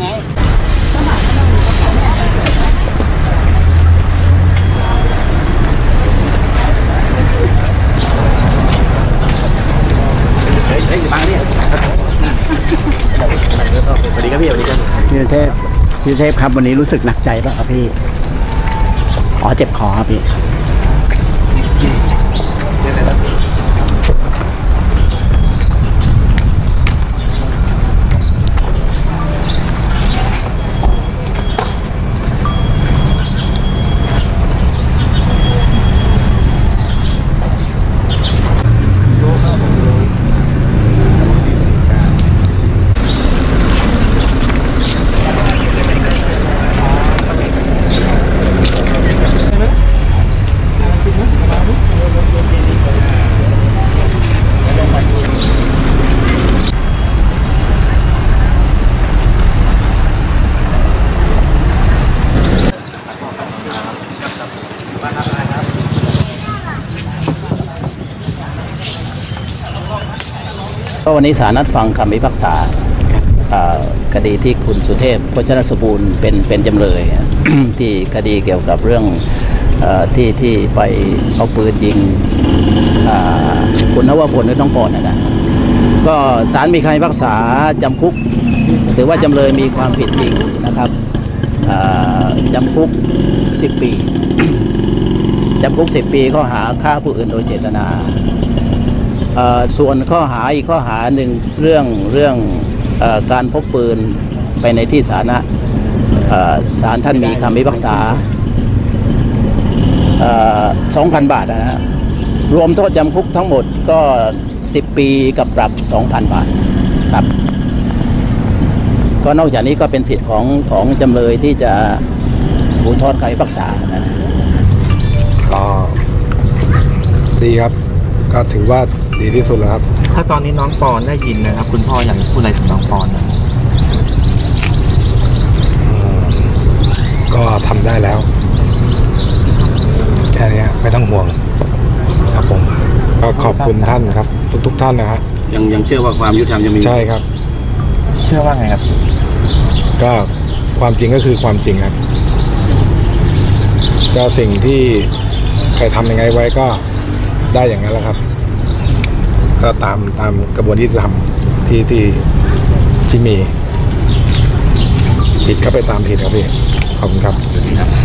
ไงเฮ้ยบังนี่สวัสดีครับพี่สวัสดีครับพี่เทพครับวันนี้รู้สึกหนักใจป่ะครับพี่อ๋อเจ็บคอครับพี่ก็วันนี้ศาลนัดฟังคำพิพากษาคดีที่คุณสุเทพโภชนสมบูรณ์เป็นจำเลย ที่คดีเกี่ยวกับเรื่องที่ไปเอาปืนยิงคุณนวพลหรือน้องปอนนะก็ศาลมีคำพิพากษาจำคุกถือว่าจำเลยมีความผิดจริงนะครับจำคุก10 ปีจำคุก10 ปีข้อหาฆ่าผู้อื่นโดยเจตนาส่วนข้อหาอีกข้อหาหนึ่งเรื่องการพกปืนไปในที่สาธารณะศาลท่านมีคำพิพากษา 2,000 บาทนะฮะรวมโทษจำคุกทั้งหมดก็ 10 ปีกับปรับ 2,000 บาทครับก็นอกจากนี้ก็เป็นสิทธิ์ของจำเลยที่จะอุทธรณ์คำพิพากษานะก็ดีครับก็ถือว่าดีที่สุดแล้วครับถ้าตอนนี้น้องปอนได้ยินนะครับคุณพ่ออยากพูดอะไรถึงน้องปอนนะก็ทำได้แล้วแค่นี้ไม่ต้องห่วงครับผมก็ขอบคุณท่านครับทุกท่านนะฮะยังเชื่อว่าความยุติธรรมจะมีใช่ครับเชื่อว่าไงครับก็ความจริงก็คือความจริงครับก็สิ่งที่ใครทำยังไงไว้ก็ได้อย่างนั้นแหละครับก็ตามกระบวนการยุติธรรมที่มีผิดก็ไปตามผิดครับพี่ขอบคุณครับ